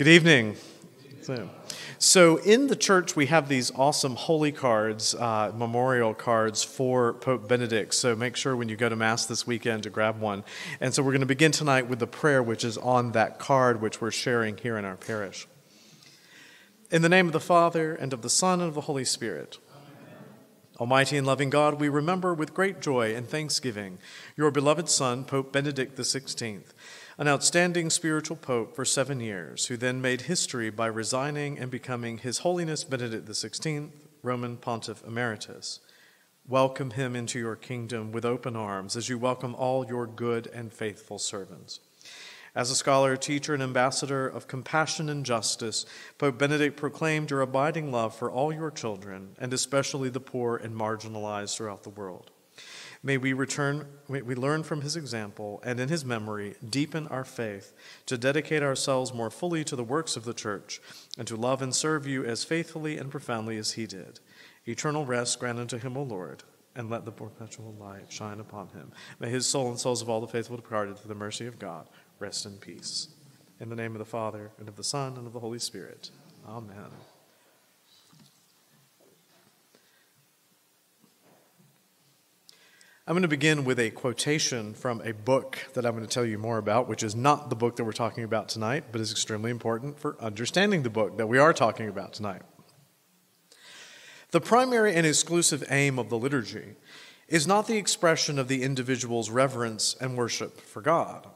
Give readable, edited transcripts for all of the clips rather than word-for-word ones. Good evening. So in the church, we have these awesome holy cards, memorial cards for Pope Benedict. So make sure when you go to Mass this weekend to grab one. And so we're going to begin tonight with the prayer which is on that card which we're sharing here in our parish. In the name of the Father, and of the Son, and of the Holy Spirit. Amen. Almighty and loving God, we remember with great joy and thanksgiving your beloved Son, Pope Benedict XVI, an outstanding spiritual pope for 7 years, who then made history by resigning and becoming His Holiness Benedict XVI, Roman Pontiff Emeritus. Welcome him into your kingdom with open arms as you welcome all your good and faithful servants. As a scholar, teacher, and ambassador of compassion and justice, Pope Benedict proclaimed your abiding love for all your children, and especially the poor and marginalized throughout the world. May we learn from his example and in his memory deepen our faith to dedicate ourselves more fully to the works of the church and to love and serve you as faithfully and profoundly as he did. Eternal rest grant unto him, O Lord, and let the perpetual light shine upon him. May his soul and souls of all the faithful departed to the mercy of God rest in peace. In the name of the Father, and of the Son, and of the Holy Spirit. Amen. I'm going to begin with a quotation from a book that I'm going to tell you more about, which is not the book that we're talking about tonight, but is extremely important for understanding the book that we are talking about tonight. The primary and exclusive aim of the liturgy is not the expression of the individual's reverence and worship for God.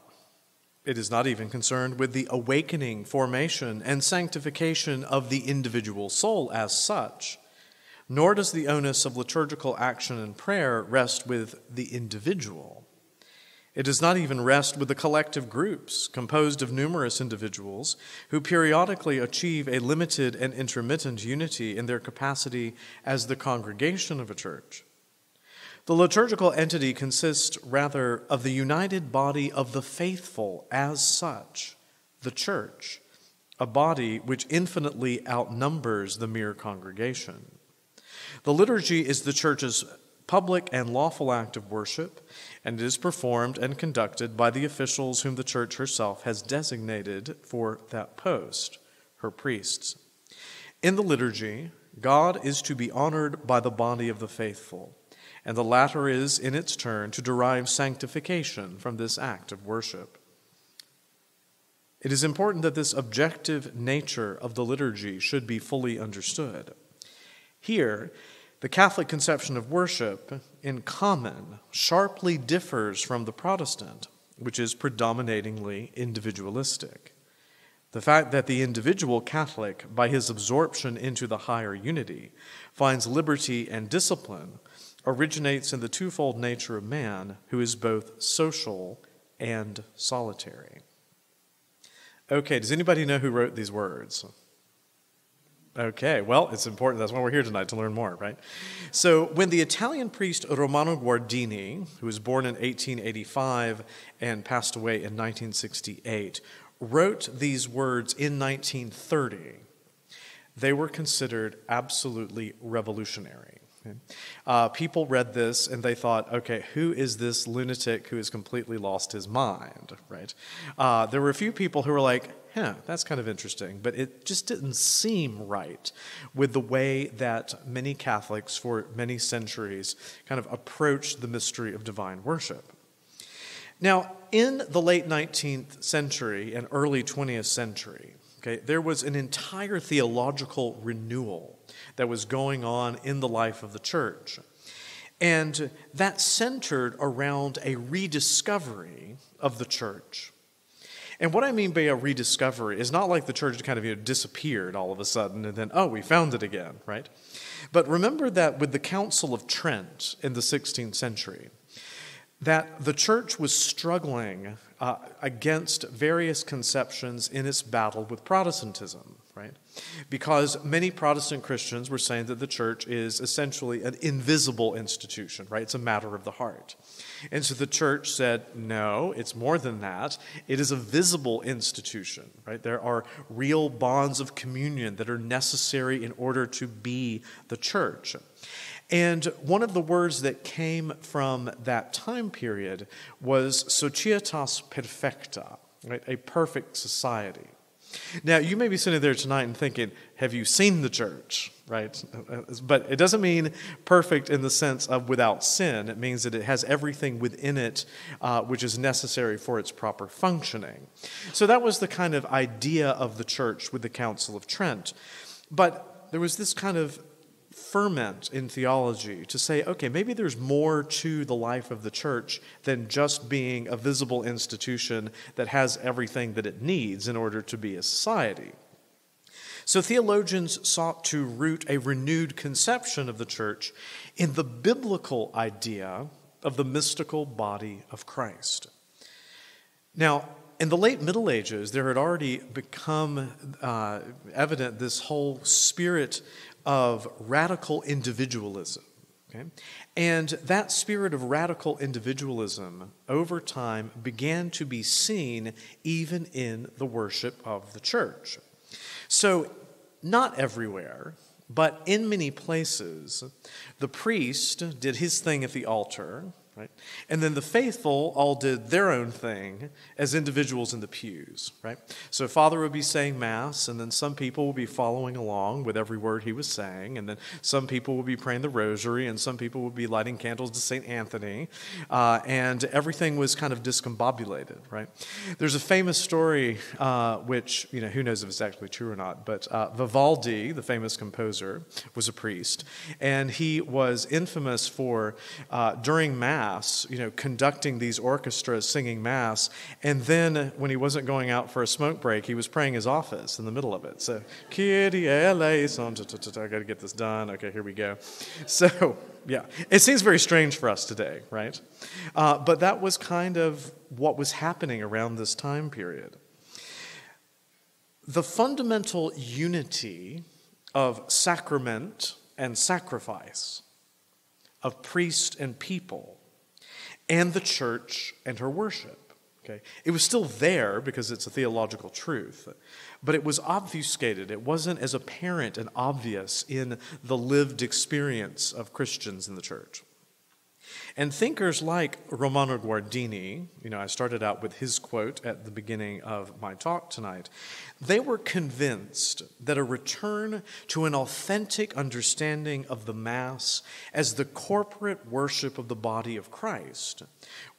It is not even concerned with the awakening, formation, and sanctification of the individual soul as such. Nor does the onus of liturgical action and prayer rest with the individual. It does not even rest with the collective groups composed of numerous individuals who periodically achieve a limited and intermittent unity in their capacity as the congregation of a church. The liturgical entity consists rather of the united body of the faithful as such, the church, a body which infinitely outnumbers the mere congregation. The liturgy is the church's public and lawful act of worship, and it is performed and conducted by the officials whom the church herself has designated for that post, her priests. In the liturgy, God is to be honored by the body of the faithful, and the latter is, in its turn, to derive sanctification from this act of worship. It is important that this objective nature of the liturgy should be fully understood. Here, the Catholic conception of worship, in common, sharply differs from the Protestant, which is predominatingly individualistic. The fact that the individual Catholic, by his absorption into the higher unity, finds liberty and discipline, originates in the twofold nature of man, who is both social and solitary. Okay, does anybody know who wrote these words? Okay, well, it's important. That's why we're here tonight, to learn more, right? So when the Italian priest Romano Guardini, who was born in 1885 and passed away in 1968, wrote these words in 1930, they were considered absolutely revolutionary. People read this and they thought, okay, who is this lunatic who has completely lost his mind, right? There were a few people who were like, yeah, that's kind of interesting, but it just didn't seem right with the way that many Catholics for many centuries kind of approached the mystery of divine worship. Now, in the late 19th century and early 20th century, okay, there was an entire theological renewal that was going on in the life of the church. And that centered around a rediscovery of the church. And what I mean by a rediscovery is not like the church kind of disappeared all of a sudden and then, oh, we found it again, right? But remember that with the Council of Trent in the 16th century, that the church was struggling against various conceptions in its battle with Protestantism, right? Because many Protestant Christians were saying that the church is essentially an invisible institution, right? It's a matter of the heart. And so the church said, no, it's more than that. It is a visible institution, right? There are real bonds of communion that are necessary in order to be the church. And one of the words that came from that time period was societas perfecta, right? A perfect society. Now, you may be sitting there tonight and thinking, have you seen the church, right? But it doesn't mean perfect in the sense of without sin. It means that it has everything within it which is necessary for its proper functioning. So that was the kind of idea of the church with the Council of Trent. But there was this kind of ferment in theology to say, okay, maybe there's more to the life of the church than just being a visible institution that has everything that it needs in order to be a society. So theologians sought to root a renewed conception of the church in the biblical idea of the mystical body of Christ. Now, in the late Middle Ages, there had already become evident this whole spirit of radical individualism, okay? And that spirit of radical individualism over time began to be seen even in the worship of the church. So not everywhere, but in many places, the priest did his thing at the altar, right? And then the faithful all did their own thing as individuals in the pews, right? So Father would be saying Mass, and then some people would be following along with every word he was saying, and then some people would be praying the Rosary, and some people would be lighting candles to St. Anthony, and everything was kind of discombobulated, right? There's a famous story which, you know, who knows if it's actually true or not, but Vivaldi, the famous composer, was a priest, and he was infamous for, during Mass, you know, conducting these orchestras, singing Mass, and then when he wasn't going out for a smoke break, he was praying his office in the middle of it. So, Kyrie eleison, I got to get this done. Okay, here we go. So, yeah, it seems very strange for us today, right? But that was kind of what was happening around this time period. The fundamental unity of sacrament and sacrifice, of priest and people, and the church and her worship. Okay? It was still there because it's a theological truth, but it was obfuscated. It wasn't as apparent and obvious in the lived experience of Christians in the church. And thinkers like Romano Guardini, you know, I started out with his quote at the beginning of my talk tonight, they were convinced that a return to an authentic understanding of the Mass as the corporate worship of the body of Christ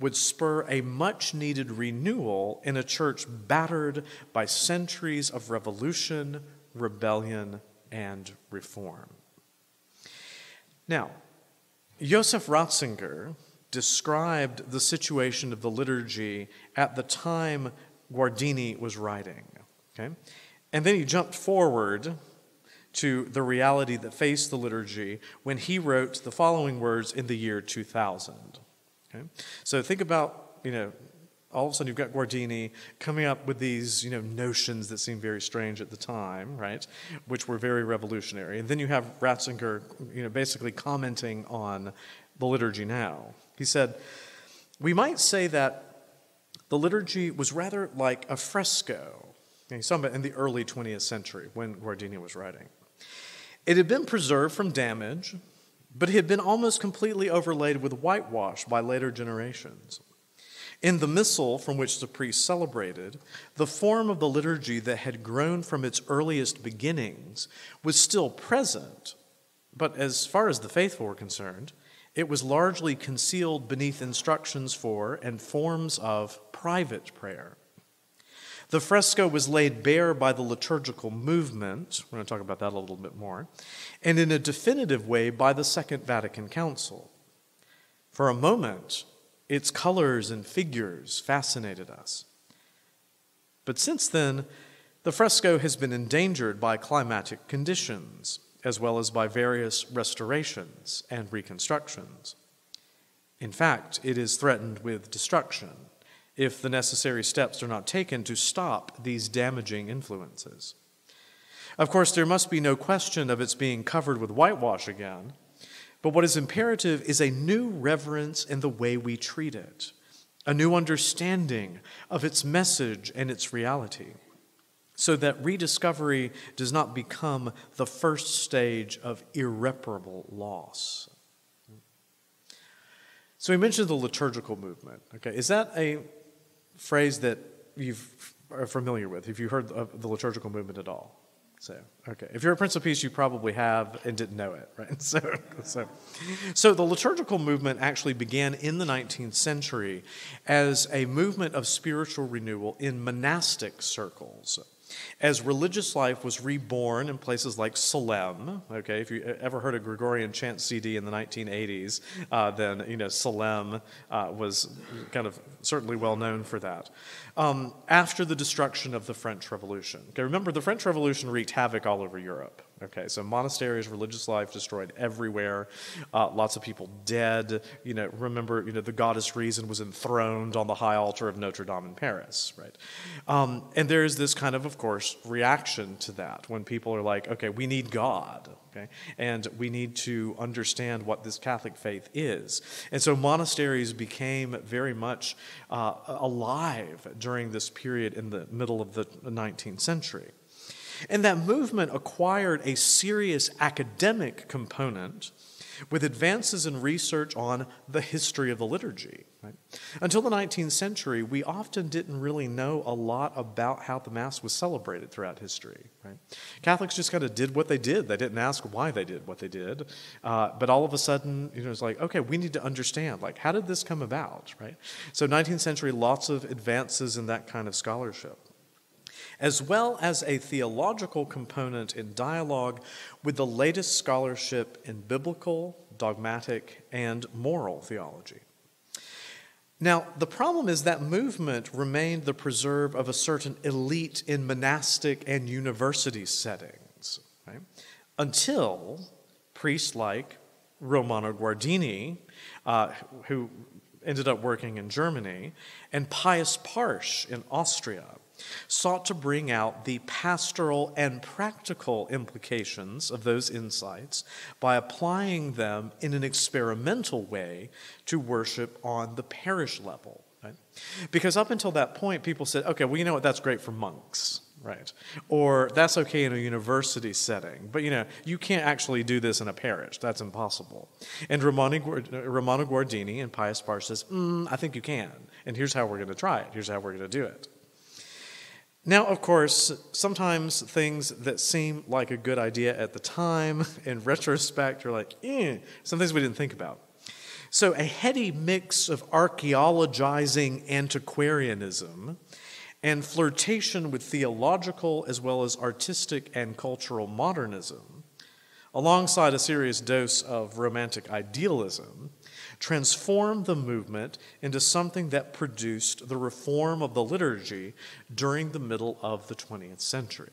would spur a much-needed renewal in a church battered by centuries of revolution, rebellion, and reform. Now, Josef Ratzinger described the situation of the liturgy at the time Guardini was writing, okay? And then he jumped forward to the reality that faced the liturgy when he wrote the following words in the year 2000. Okay? So think about, you know, all of a sudden you've got Guardini coming up with these, you know, notions that seemed very strange at the time, right, which were very revolutionary. And then you have Ratzinger, you know, basically commenting on the liturgy now. He said, we might say that the liturgy was rather like a fresco. And he's talking about in the early 20th century when Guardini was writing. It had been preserved from damage, but it had been almost completely overlaid with whitewash by later generations. In the missal from which the priest celebrated, the form of the liturgy that had grown from its earliest beginnings was still present, but as far as the faithful were concerned, it was largely concealed beneath instructions for and forms of private prayer. The fresco was laid bare by the liturgical movement, we're going to talk about that a little bit more, and in a definitive way by the Second Vatican Council. For a moment, its colors and figures fascinated us. But since then, the fresco has been endangered by climatic conditions, as well as by various restorations and reconstructions. In fact, it is threatened with destruction if the necessary steps are not taken to stop these damaging influences. Of course, there must be no question of its being covered with whitewash again, but what is imperative is a new reverence in the way we treat it, a new understanding of its message and its reality, so that rediscovery does not become the first stage of irreparable loss. So we mentioned the liturgical movement. Okay, is that a phrase that you are familiar with, if you heard of the liturgical movement at all. So, okay. If you're a Prince of Peace, you probably have and didn't know it, right? So the liturgical movement actually began in the 19th century as a movement of spiritual renewal in monastic circles, as religious life was reborn in places like Salem. Okay, if you ever heard a Gregorian chant CD in the 1980s, then you know Salem was kind of certainly well known for that. After the destruction of the French Revolution, okay, remember the French Revolution wreaked havoc all over Europe. Okay, so monasteries, religious life destroyed everywhere. Lots of people dead. You know, remember, you know, the goddess Reason was enthroned on the high altar of Notre Dame in Paris, right? And there is this kind of course, reaction to that when people are like, okay, we need God, okay, and we need to understand what this Catholic faith is. And so monasteries became very much alive during this period in the middle of the 19th century. And that movement acquired a serious academic component with advances in research on the history of the liturgy. Right? Until the 19th century, we often didn't really know a lot about how the Mass was celebrated throughout history. Right? Catholics just kind of did what they did. They didn't ask why they did what they did. But all of a sudden, you know, it's like, okay, we need to understand, like, how did this come about? Right? So 19th century, lots of advances in that kind of scholarship, as well as a theological component in dialogue with the latest scholarship in biblical, dogmatic, and moral theology. Now, the problem is that movement remained the preserve of a certain elite in monastic and university settings, right? Until priests like Romano Guardini, who ended up working in Germany, and Pius Parsch in Austria, sought to bring out the pastoral and practical implications of those insights by applying them in an experimental way to worship on the parish level. Right? Because up until that point, people said, okay, well, you know what, that's great for monks, right? Or that's okay in a university setting, but you know, you can't actually do this in a parish. That's impossible. And Romano Guardini and Pius Parsch says, I think you can, and here's how we're going to try it. Here's how we're going to do it. Now, of course, sometimes things that seem like a good idea at the time, in retrospect, are like, some things we didn't think about. So a heady mix of archaeologizing antiquarianism and flirtation with theological as well as artistic and cultural modernism, alongside a serious dose of romantic idealism, transformed the movement into something that produced the reform of the liturgy during the middle of the 20th century.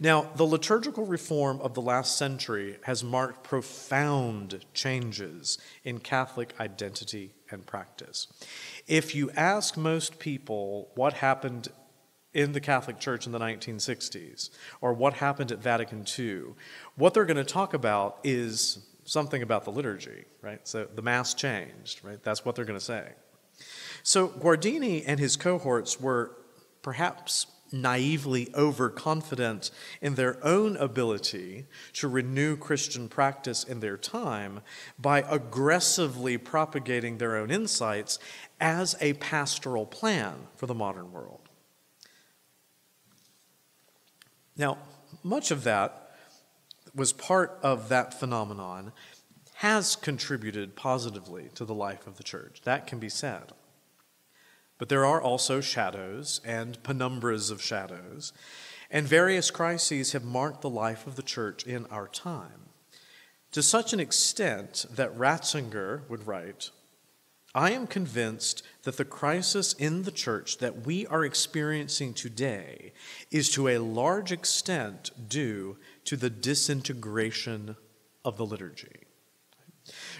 Now, the liturgical reform of the last century has marked profound changes in Catholic identity and practice. If you ask most people what happened in the Catholic Church in the 1960s, or what happened at Vatican II, what they're going to talk about is something about the liturgy, right? So the Mass changed, right? That's what they're going to say. So Guardini and his cohorts were perhaps naively overconfident in their own ability to renew Christian practice in their time by aggressively propagating their own insights as a pastoral plan for the modern world. Now, much of that was part of that phenomenon has contributed positively to the life of the church. That can be said. But there are also shadows and penumbras of shadows, and various crises have marked the life of the church in our time, to such an extent that Ratzinger would write, "I am convinced that the crisis in the church that we are experiencing today is to a large extent due to the disintegration of the liturgy."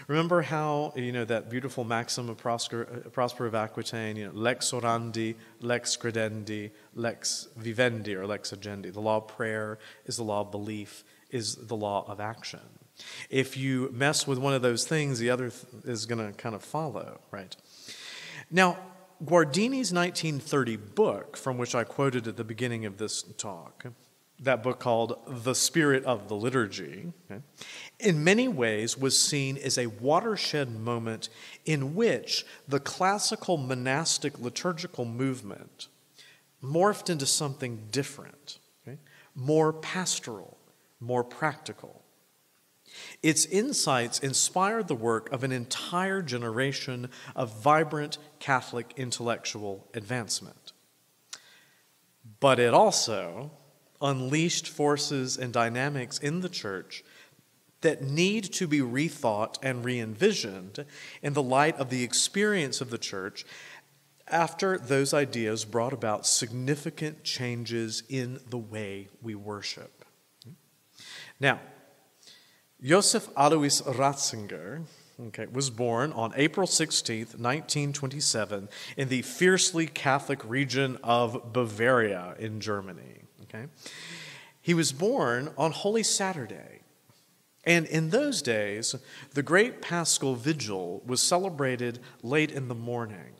Remember how, you know, that beautiful maxim of Prosper of Aquitaine, you know, lex orandi, lex credendi, lex vivendi, or lex agendi. The law of prayer is the law of belief, is the law of action. If you mess with one of those things, the other is going to kind of follow, right? Now, Guardini's 1930 book, from which I quoted at the beginning of this talk, that book called The Spirit of the Liturgy, okay, in many ways was seen as a watershed moment in which the classical monastic liturgical movement morphed into something different, okay, more pastoral, more practical. Its insights inspired the work of an entire generation of vibrant Catholic intellectual advancement. But it also unleashed forces and dynamics in the Church that need to be rethought and re-envisioned in the light of the experience of the Church after those ideas brought about significant changes in the way we worship. Now, Josef Alois Ratzinger, okay, was born on April 16th, 1927, in the fiercely Catholic region of Bavaria in Germany. Okay? He was born on Holy Saturday, and in those days, the Great Paschal Vigil was celebrated late in the morning,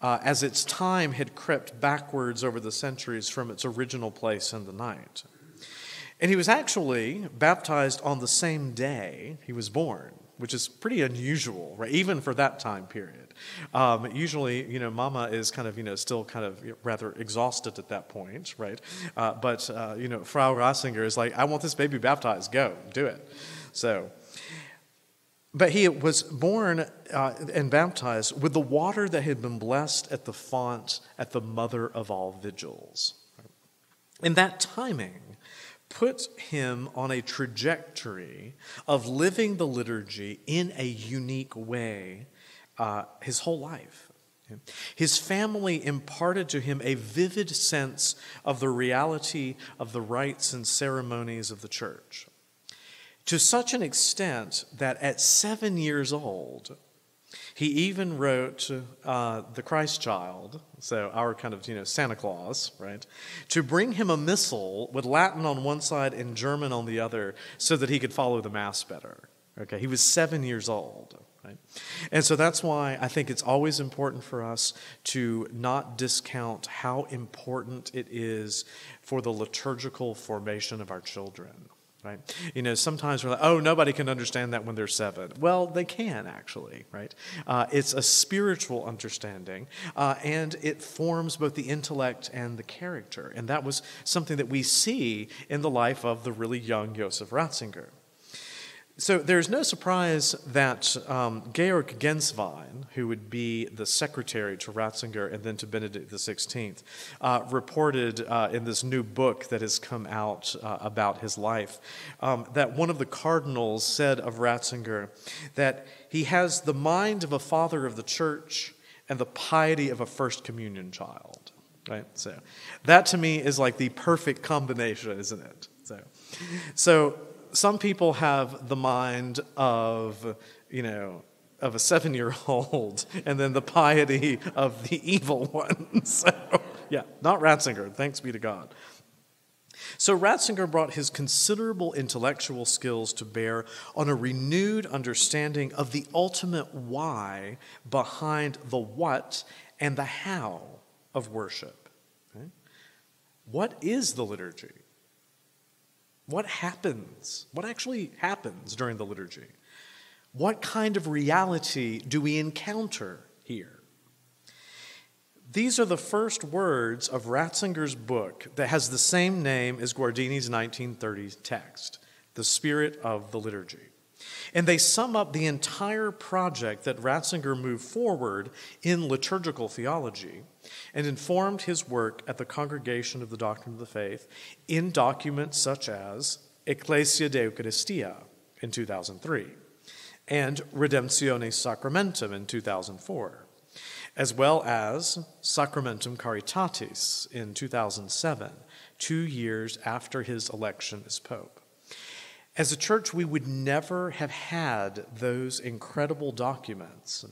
as its time had crept backwards over the centuries from its original place in the night. And he was actually baptized on the same day he was born, which is pretty unusual, right? Even for that time period. Usually, you know, Mama is kind of, you know, still kind of rather exhausted at that point, right? But you know, Frau Ratzinger is like, I want this baby baptized. Go, do it. So, but he was born and baptized with the water that had been blessed at the font at the mother of all vigils. And that timing put him on a trajectory of living the liturgy in a unique way his whole life. His family imparted to him a vivid sense of the reality of the rites and ceremonies of the Church, to such an extent that at 7 years old, he even wrote the Christ Child, so our kind of, you know, Santa Claus, right, to bring him a missal with Latin on one side and German on the other so that he could follow the Mass better. Okay, he was 7 years old, right? And so that's why I think it's always important for us to not discount how important it is for the liturgical formation of our children. Right? You know, sometimes we're like, oh, nobody can understand that when they're 7. Well, they can actually, right? It's a spiritual understanding, and it forms both the intellect and the character. And that was something that we see in the life of the really young Josef Ratzinger. So there's no surprise that Georg Genswein, who would be the secretary to Ratzinger and then to Benedict XVI, reported in this new book that has come out about his life that one of the cardinals said of Ratzinger that he has the mind of a father of the Church and the piety of a First Communion child. Right? So that to me is like the perfect combination, isn't it? So some people have the mind of, you know, of a 7-year-old and then the piety of the evil one. So, yeah, not Ratzinger, thanks be to God. So Ratzinger brought his considerable intellectual skills to bear on a renewed understanding of the ultimate why behind the what and the how of worship. Okay? What is the liturgy? What happens? What actually happens during the liturgy? What kind of reality do we encounter here? These are the first words of Ratzinger's book that has the same name as Guardini's 1930 text, The Spirit of the Liturgy. And they sum up the entire project that Ratzinger moved forward in liturgical theology and informed his work at the Congregation of the Doctrine of the Faith in documents such as Ecclesia de Eucharistia in 2003 and Redemptionis Sacramentum in 2004, as well as Sacramentum Caritatis in 2007, 2 years after his election as Pope. As a church, we would never have had those incredible documents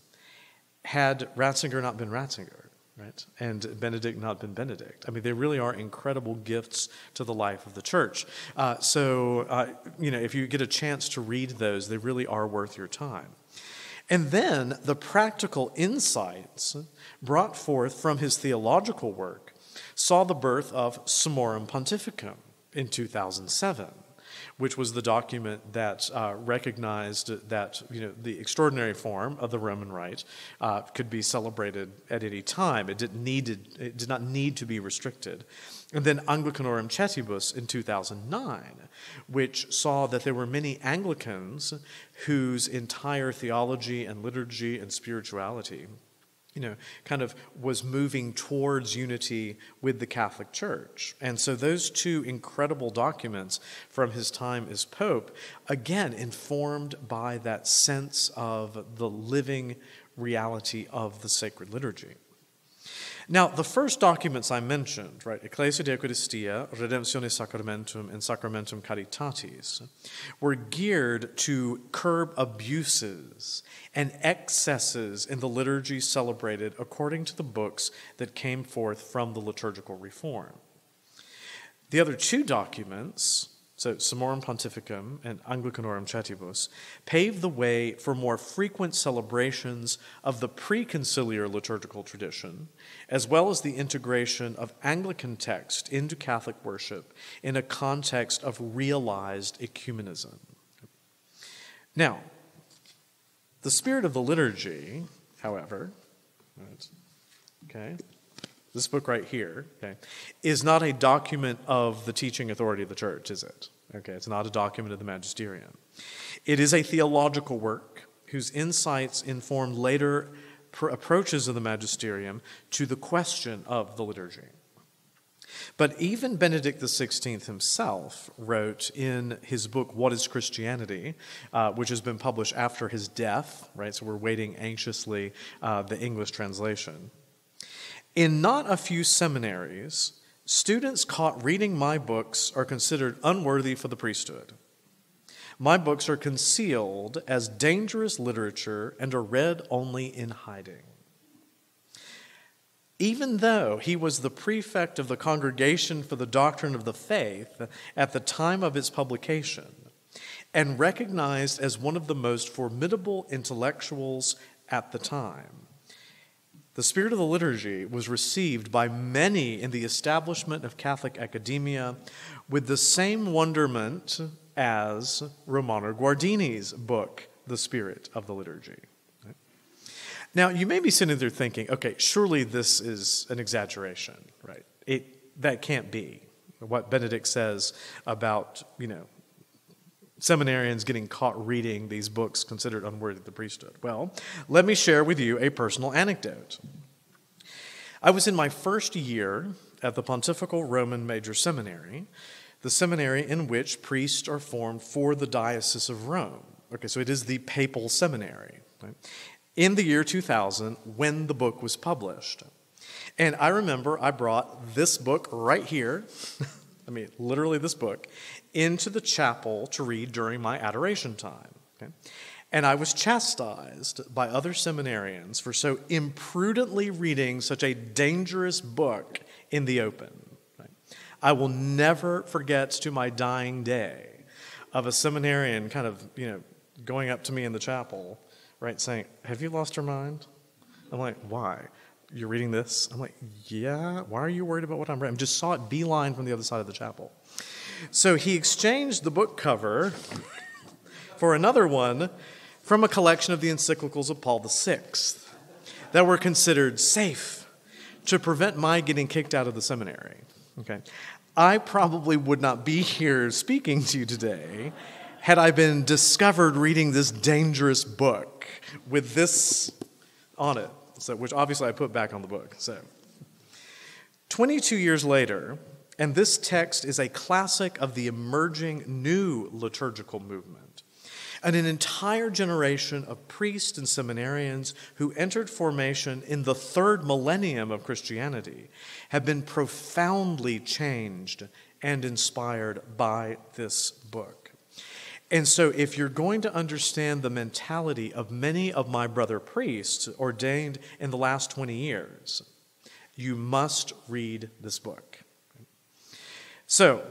had Ratzinger not been Ratzinger, right? And Benedict not been Benedict. I mean, they really are incredible gifts to the life of the church. You know, if you get a chance to read those, they really are worth your time. And then the practical insights brought forth from his theological work saw the birth of Summorum Pontificum, in 2007, which was the document that recognized that the extraordinary form of the Roman Rite could be celebrated at any time. It did not need to be restricted. And then Anglicanorum Coetibus in 2009, which saw that there were many Anglicans whose entire theology and liturgy and spirituality kind of was moving towards unity with the Catholic Church. And so those two incredible documents from his time as Pope, again, informed by that sense of the living reality of the sacred liturgy. Now, the first documents I mentioned, right, Ecclesia de Eucharistia, Redemptionis Sacramentum, and Sacramentum Caritatis, were geared to curb abuses and excesses in the liturgy celebrated according to the books that came forth from the liturgical reform. The other two documents, so Summorum Pontificum and Anglicanorum Coetibus, paved the way for more frequent celebrations of the pre-conciliar liturgical tradition, as well as the integration of Anglican text into Catholic worship in a context of realized ecumenism. Now, the spirit of the liturgy, however, okay, this book right here, okay, is not a document of the teaching authority of the church, is it? Okay, it's not a document of the magisterium. It is a theological work whose insights inform later approaches of the magisterium to the question of the liturgy. But even Benedict XVI himself wrote in his book, What is Christianity?, which has been published after his death, right? So we're waiting anxiously the English translation. In not a few seminaries, students caught reading my books are considered unworthy for the priesthood. My books are concealed as dangerous literature and are read only in hiding. Even though he was the prefect of the Congregation for the Doctrine of the Faith at the time of its publication, and recognized as one of the most formidable intellectuals at the time, the spirit of the liturgy was received by many in the establishment of Catholic academia with the same wonderment as Romano Guardini's book, The Spirit of the Liturgy. Right? Now, you may be sitting there thinking, okay, surely this is an exaggeration, right? That can't be. What Benedict says about, seminarians getting caught reading these books considered unworthy of the priesthood. Well, let me share with you a personal anecdote. I was in my first year at the Pontifical Roman Major Seminary, the seminary in which priests are formed for the Diocese of Rome. Okay, so it is the papal seminary. Right? In the year 2000, when the book was published. And I remember I brought this book right here, I mean, literally this book, into the chapel to read during my adoration time. Okay? And I was chastised by other seminarians for so imprudently reading such a dangerous book in the open. Right? I will never forget to my dying day of a seminarian kind of, going up to me in the chapel, right, saying, "Have you lost your mind?" I'm like, "Why? You're reading this?" I'm like, "Yeah, why are you worried about what I'm reading?" I just saw it beeline from the other side of the chapel. So he exchanged the book cover for another one from a collection of the encyclicals of Paul VI that were considered safe to prevent my getting kicked out of the seminary. Okay. I probably would not be here speaking to you today had I been discovered reading this dangerous book with this on it, which obviously I put back on the book. So 22 years later, and this text is a classic of the emerging new liturgical movement, and an entire generation of priests and seminarians who entered formation in the third millennium of Christianity have been profoundly changed and inspired by this book. And so if you're going to understand the mentality of many of my brother priests ordained in the last 20 years, you must read this book. So,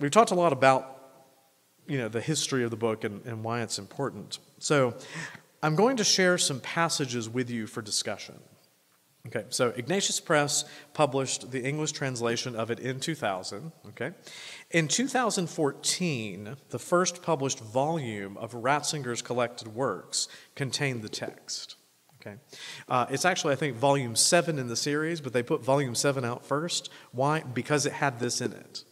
we've talked a lot about, the history of the book and why it's important. So, I'm going to share some passages with you for discussion. Okay, so Ignatius Press published the English translation of it in 2000. Okay, in 2014, the first published volume of Ratzinger's collected works contained the text. Okay, it's actually, I think, volume 7 in the series, but they put volume 7 out first. Why? Because it had this in it.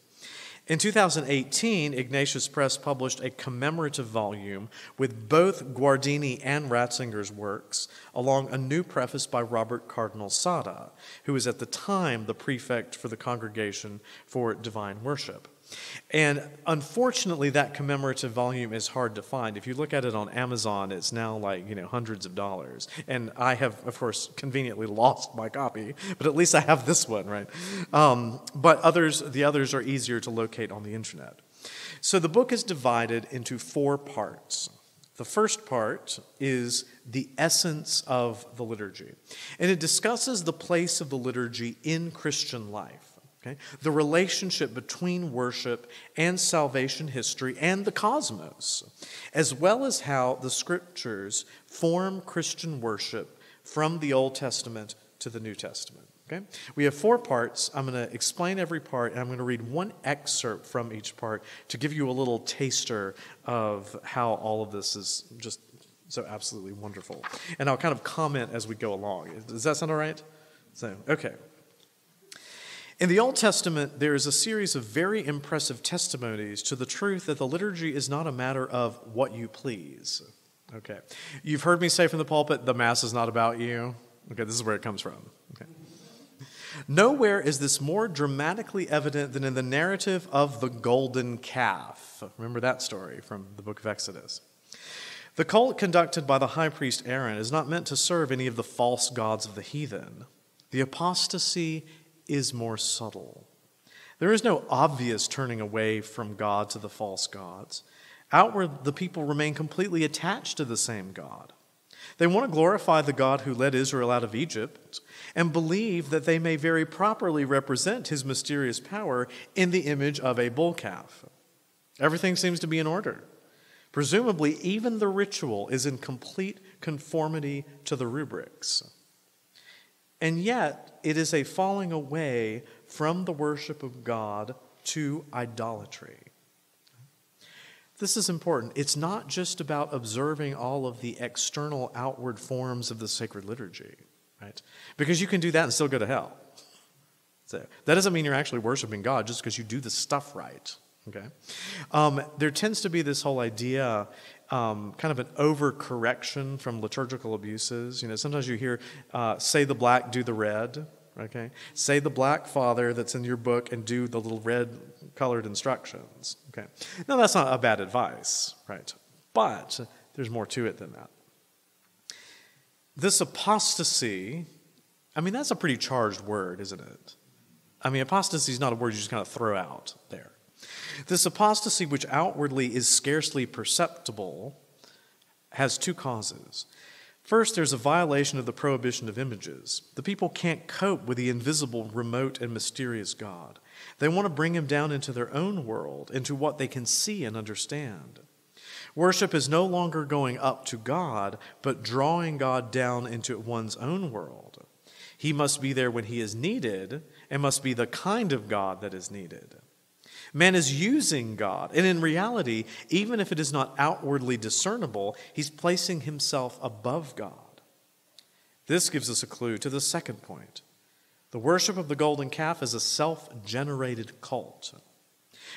In 2018, Ignatius Press published a commemorative volume with both Guardini and Ratzinger's works, along a new preface by Robert Cardinal Sada, who was at the time the prefect for the Congregation for Divine Worship. And unfortunately, that commemorative volume is hard to find. If you look at it on Amazon, it's now like, hundreds of dollars. And I have, of course, conveniently lost my copy, but at least I have this one, right? But the others are easier to locate on the internet. So the book is divided into 4 parts. The first part is the essence of the liturgy, and it discusses the place of the liturgy in Christian life. Okay? The relationship between worship and salvation history and the cosmos, as well as how the scriptures form Christian worship from the Old Testament to the New Testament. Okay? We have 4 parts. I'm going to explain every part, and I'm going to read one excerpt from each part to give you a little taster of how all of this is just so absolutely wonderful. And I'll kind of comment as we go along. Does that sound all right? So, okay. In the Old Testament, there is a series of very impressive testimonies to the truth that the liturgy is not a matter of what you please. Okay, you've heard me say from the pulpit, the Mass is not about you. Okay, this is where it comes from. Okay. Nowhere is this more dramatically evident than in the narrative of the golden calf. Remember that story from the book of Exodus. The cult conducted by the high priest Aaron is not meant to serve any of the false gods of the heathen. The apostasy is more subtle. There is no obvious turning away from God to the false gods. Outward, the people remain completely attached to the same God. They want to glorify the God who led Israel out of Egypt and believe that they may very properly represent his mysterious power in the image of a bull calf. Everything seems to be in order. Presumably, even the ritual is in complete conformity to the rubrics. And yet, it is a falling away from the worship of God to idolatry. This is important. It's not just about observing all of the external outward forms of the sacred liturgy, right? Because you can do that and still go to hell. So that doesn't mean you're actually worshiping God just because you do the stuff right, okay? There tends to be this whole idea, kind of an overcorrection from liturgical abuses. Sometimes you hear, say the black, do the red, okay? Say the black father that's in your book and do the little red-colored instructions, okay? Now, that's not a bad advice, right? But there's more to it than that. This apostasy, that's a pretty charged word, isn't it? Apostasy is not a word you just kind of throw out there. This apostasy, which outwardly is scarcely perceptible, has 2 causes. First, there's a violation of the prohibition of images. The people can't cope with the invisible, remote, and mysterious God. They want to bring him down into their own world, into what they can see and understand. Worship is no longer going up to God, but drawing God down into one's own world. He must be there when he is needed, and must be the kind of God that is needed. Man is using God, and in reality, even if it is not outwardly discernible, he's placing himself above God. This gives us a clue to the second point. The worship of the golden calf is a self-generated cult.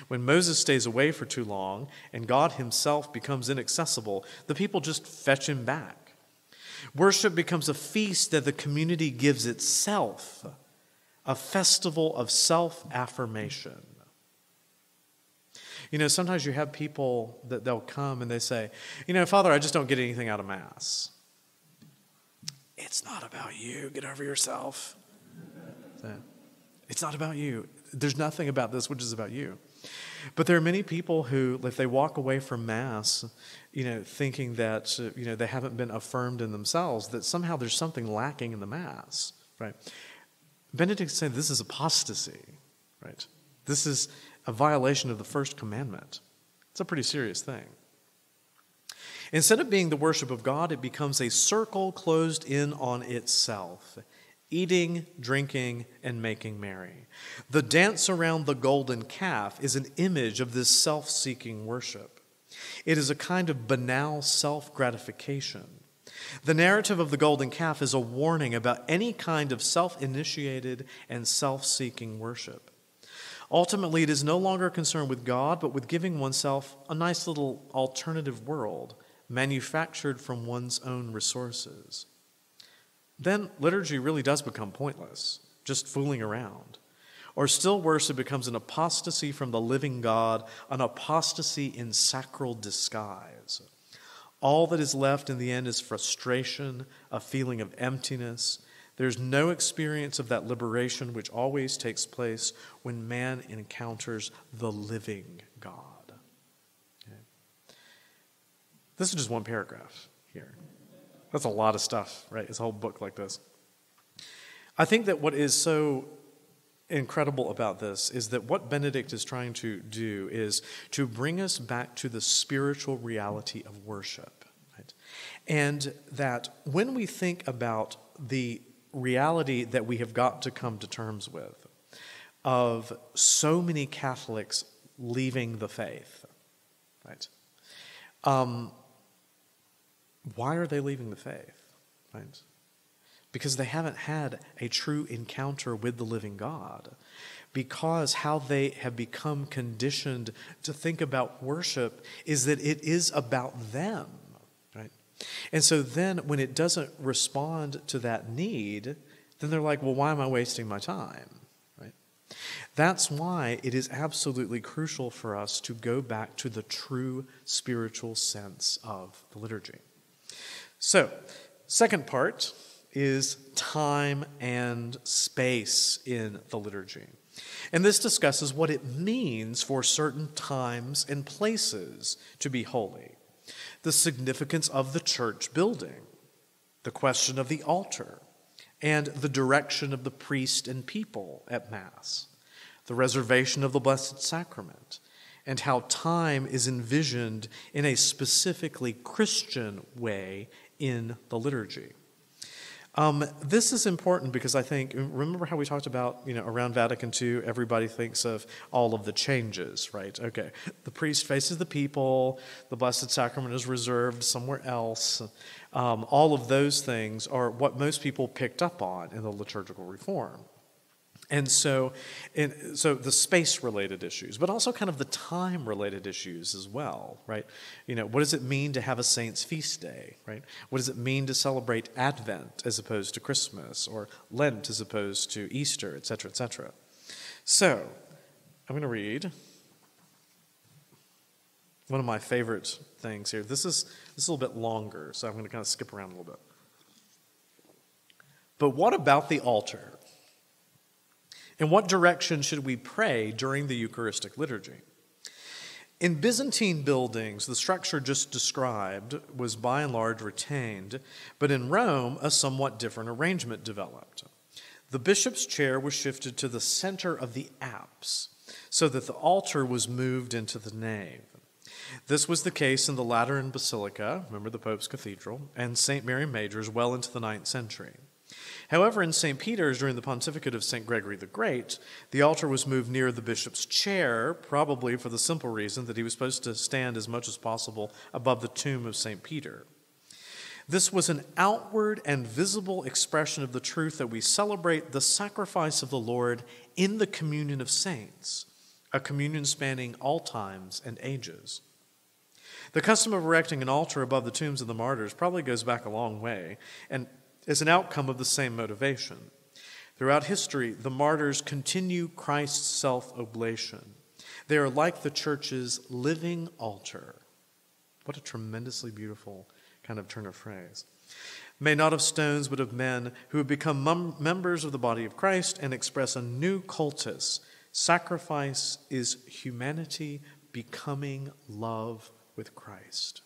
When Moses stays away for too long and God himself becomes inaccessible, the people just fetch him back. Worship becomes a feast that the community gives itself, a festival of self-affirmation. Sometimes you have people that they'll come and they say, Father, I just don't get anything out of Mass. It's not about you. Get over yourself. It's not about you. There's nothing about this which is about you. But there are many people who, if they walk away from Mass, thinking that, they haven't been affirmed in themselves, that somehow there's something lacking in the Mass, right? Benedict said this is apostasy, right? This is a violation of the first commandment. It's a pretty serious thing. Instead of being the worship of God, it becomes a circle closed in on itself, eating, drinking, and making merry. The dance around the golden calf is an image of this self-seeking worship. It is a kind of banal self-gratification. The narrative of the golden calf is a warning about any kind of self-initiated and self-seeking worship. Ultimately, it is no longer concerned with God, but with giving oneself a nice little alternative world, manufactured from one's own resources. Then liturgy really does become pointless, just fooling around. Or still worse, it becomes an apostasy from the living God, an apostasy in sacral disguise. All that is left in the end is frustration, a feeling of emptiness. There's no experience of that liberation which always takes place when man encounters the living God. Okay. This is just one paragraph here. That's a lot of stuff, right? It's a whole book like this. I think that what is so incredible about this is that what Benedict is trying to do is to bring us back to the spiritual reality of worship, right? And that when we think about the reality that we have got to come to terms with, of so many Catholics leaving the faith, right? Why are they leaving the faith, right? Because they haven't had a true encounter with the living God. Because how they have become conditioned to think about worship is that it is about them, right? And so then when it doesn't respond to that need, then they're like, well, why am I wasting my time, right? That's why it is absolutely crucial for us to go back to the true spiritual sense of the liturgy. So, second part is time and space in the liturgy. And this discusses what it means for certain times and places to be holy, the significance of the church building, the question of the altar, and the direction of the priest and people at Mass, the reservation of the Blessed Sacrament, and how time is envisioned in a specifically Christian way in the liturgy. This is important because I think, remember how we talked about, around Vatican II, everybody thinks of all of the changes, right? Okay, the priest faces the people, the Blessed Sacrament is reserved somewhere else. All of those things are what most people picked up on in the liturgical reform. And so the space-related issues, but also kind of the time-related issues as well, right? What does it mean to have a saint's feast day, right? What does it mean to celebrate Advent as opposed to Christmas, or Lent as opposed to Easter, et cetera, et cetera. So I'm going to read one of my favorite things here. This is a little bit longer, so I'm going to kind of skip around a little bit. But what about the altar? In what direction should we pray during the Eucharistic liturgy? In Byzantine buildings, the structure just described was by and large retained, but in Rome, a somewhat different arrangement developed. The bishop's chair was shifted to the center of the apse, so that the altar was moved into the nave. This was the case in the Lateran Basilica, remember the Pope's Cathedral, and St. Mary Major's well into the 9th century. However, in St. Peter's, during the pontificate of St. Gregory the Great, the altar was moved near the bishop's chair, probably for the simple reason that he was supposed to stand as much as possible above the tomb of St. Peter. This was an outward and visible expression of the truth that we celebrate the sacrifice of the Lord in the communion of saints, a communion spanning all times and ages. The custom of erecting an altar above the tombs of the martyrs probably goes back a long way, and is an outcome of the same motivation. Throughout history, the martyrs continue Christ's self-oblation. They are like the church's living altar. What a tremendously beautiful kind of turn of phrase. May not of stones, but of men who have become members of the body of Christ and express a new cultus. Sacrifice is humanity becoming love with Christ.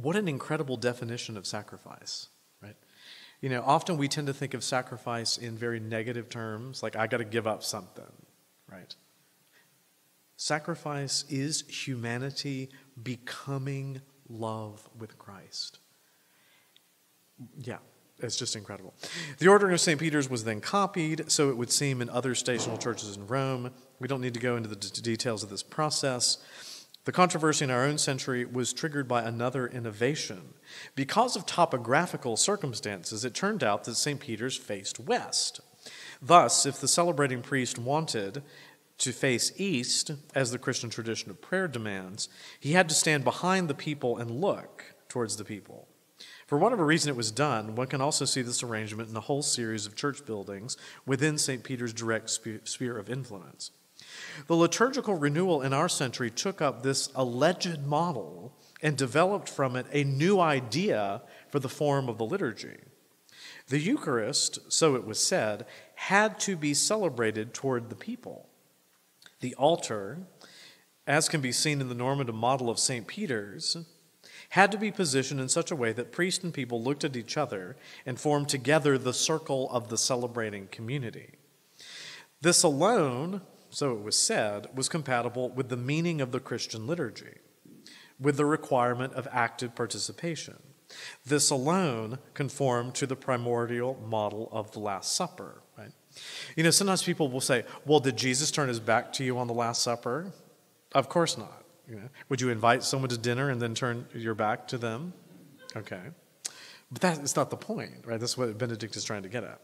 What an incredible definition of sacrifice, right? Often we tend to think of sacrifice in very negative terms, like I got to give up something, right? Sacrifice is humanity becoming love with Christ. Yeah, It's just incredible. The ordering of St. Peter's was then copied, so it would seem, in other stational churches in Rome. We don't need to go into the details of this process. The controversy in our own century was triggered by another innovation. Because of topographical circumstances, it turned out that St. Peter's faced west. Thus, if the celebrating priest wanted to face east, as the Christian tradition of prayer demands, he had to stand behind the people and look towards the people. For whatever reason it was done, one can also see this arrangement in a whole series of church buildings within St. Peter's direct sphere of influence. The liturgical renewal in our century took up this alleged model and developed from it a new idea for the form of the liturgy. The Eucharist, so it was said, had to be celebrated toward the people. The altar, as can be seen in the Normative model of St. Peter's, had to be positioned in such a way that priest and people looked at each other and formed together the circle of the celebrating community. This alone, so it was said, was compatible with the meaning of the Christian liturgy, with the requirement of active participation. This alone conformed to the primordial model of the Last Supper. Right? You know, sometimes people will say, well, did Jesus turn his back to you on the Last Supper? Of course not. You know, would you invite someone to dinner and then turn your back to them? Okay. But that is not the point, right? That's what Benedict is trying to get at.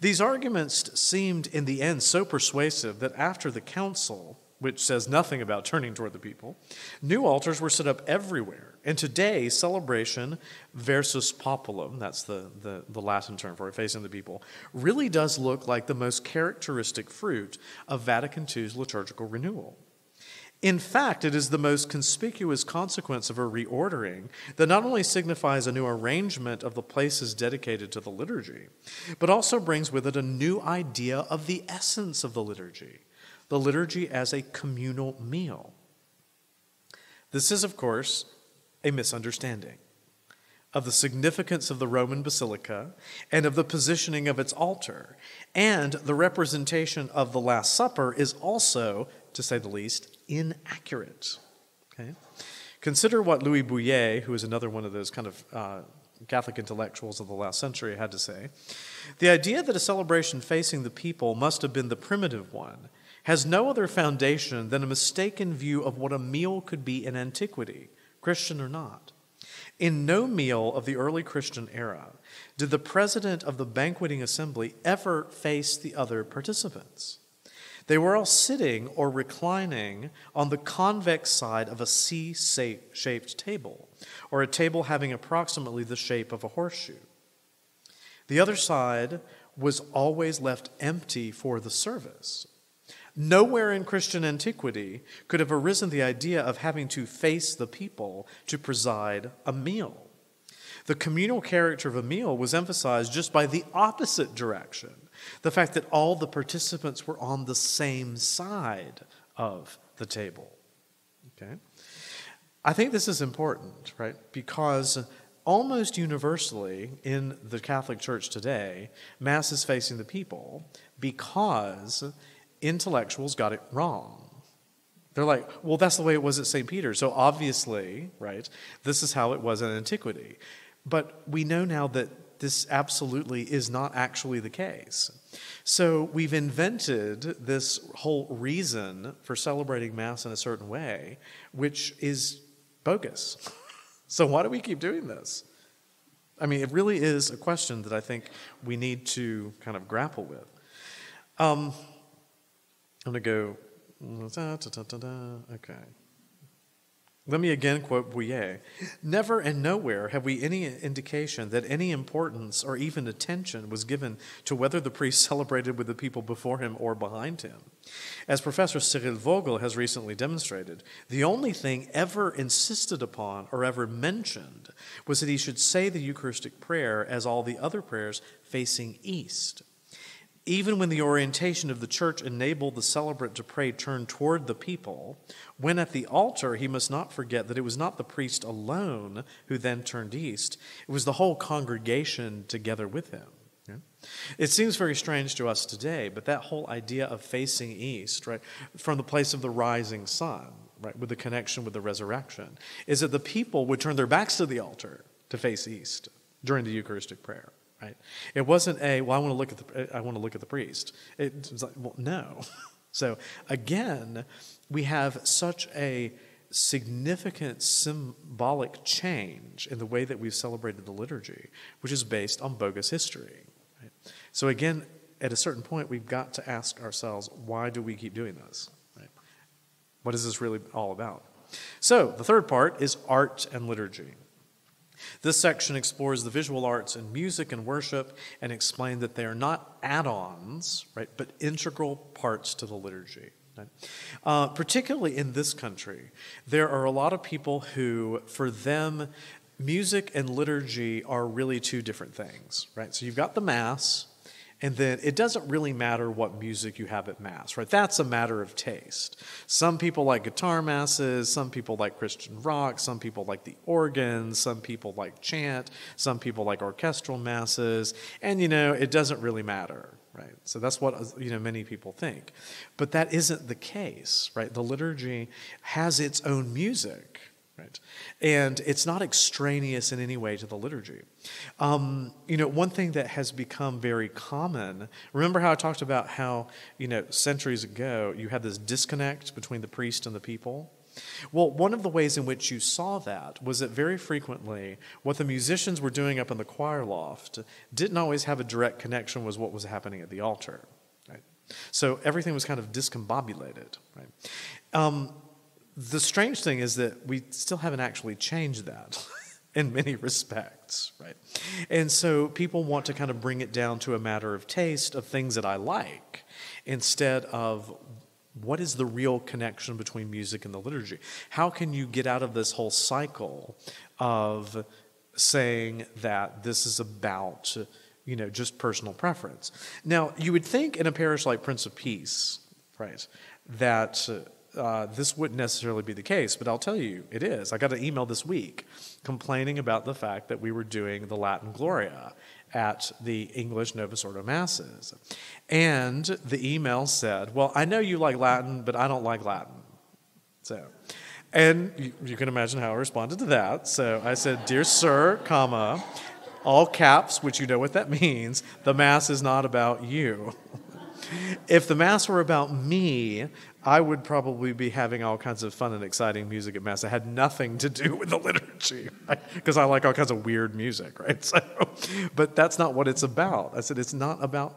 These arguments seemed in the end so persuasive that after the council, which says nothing about turning toward the people, new altars were set up everywhere. And today, celebration versus populum, that's the Latin term for it, facing the people, really does look like the most characteristic fruit of Vatican II's liturgical renewal. In fact, it is the most conspicuous consequence of a reordering that not only signifies a new arrangement of the places dedicated to the liturgy, but also brings with it a new idea of the essence of the liturgy as a communal meal. This is, of course, a misunderstanding of the significance of the Roman basilica and of the positioning of its altar, and the representation of the Last Supper is also, to say the least, inaccurate. Okay? Consider what Louis Bouyer, who is another one of those kind of Catholic intellectuals of the last century, had to say. The idea that a celebration facing the people must have been the primitive one has no other foundation than a mistaken view of what a meal could be in antiquity, Christian or not. In no meal of the early Christian era did the president of the banqueting assembly ever face the other participants. They were all sitting or reclining on the convex side of a C-shaped table, or a table having approximately the shape of a horseshoe. The other side was always left empty for the service. Nowhere in Christian antiquity could have arisen the idea of having to face the people to preside a meal. The communal character of a meal was emphasized just by the opposite direction, the fact that all the participants were on the same side of the table. Okay? I think this is important, right? Because almost universally in the Catholic Church today, Mass is facing the people because intellectuals got it wrong. They're like, well, that's the way it was at St. Peter's, so obviously, right, this is how it was in antiquity. But we know now that this absolutely is not actually the case. So we've invented this whole reason for celebrating Mass in a certain way, which is bogus. So why do we keep doing this? I mean, it really is a question that I think we need to kind of grapple with. I'm going to go, okay. Let me again quote Bouyer. Never and nowhere have we any indication that any importance or even attention was given to whether the priest celebrated with the people before him or behind him. As Professor Cyril Vogel has recently demonstrated, the only thing ever insisted upon or ever mentioned was that he should say the Eucharistic prayer as all the other prayers facing east. Even when the orientation of the church enabled the celebrant to pray turned toward the people, when at the altar he must not forget that it was not the priest alone who then turned east, it was the whole congregation together with him. Yeah. It seems very strange to us today, but that whole idea of facing east, right, from the place of the rising sun, right, with the connection with the resurrection, is that the people would turn their backs to the altar to face east during the Eucharistic prayer. right? It wasn't a, well, I want to look at the priest. It was like, well, no. So again, we have such a significant symbolic change in the way that we've celebrated the liturgy, which is based on bogus history. Right? So again, at a certain point, we've got to ask ourselves, why do we keep doing this? Right? What is this really all about? So the third part is art and liturgy. This section explores the visual arts in music and worship and explains that they are not add-ons, right, but integral parts to the liturgy. Right? Particularly in this country, there are a lot of people who, for them, music and liturgy are really two different things, right? So you've got the Mass, and then it doesn't really matter what music you have at Mass, right? That's a matter of taste. Some people like guitar Masses, some people like Christian rock, some people like the organ, some people like chant, some people like orchestral Masses, and, you know, it doesn't really matter, right? So that's what, you know, many people think. But that isn't the case, right? The liturgy has its own music, right? And it's not extraneous in any way to the liturgy. You know, one thing that has become very common, remember how I talked about how, you know, centuries ago you had this disconnect between the priest and the people? Well, one of the ways in which you saw that was that very frequently what the musicians were doing up in the choir loft didn't always have a direct connection with what was happening at the altar. Right? So everything was kind of discombobulated. Right? The strange thing is that we still haven't actually changed that in many respects, right? And so people want to kind of bring it down to a matter of taste, of things that I like, instead of what is the real connection between music and the liturgy? How can you get out of this whole cycle of saying that this is about, you know, just personal preference? Now, you would think in a parish like Prince of Peace, right, that this wouldn't necessarily be the case, but I'll tell you, it is. I got an email this week complaining about the fact that we were doing the Latin Gloria at the English Novus Ordo Masses. And the email said, well, I know you like Latin, but I don't like Latin. So, and you can imagine how I responded to that. So I said, dear sir, comma, all caps, which you know what that means, the Mass is not about you. If the Mass were about me, I would probably be having all kinds of fun and exciting music at Mass. It had nothing to do with the liturgy, because right? I like all kinds of weird music, right? So, but that's not what it's about. I said, it's not about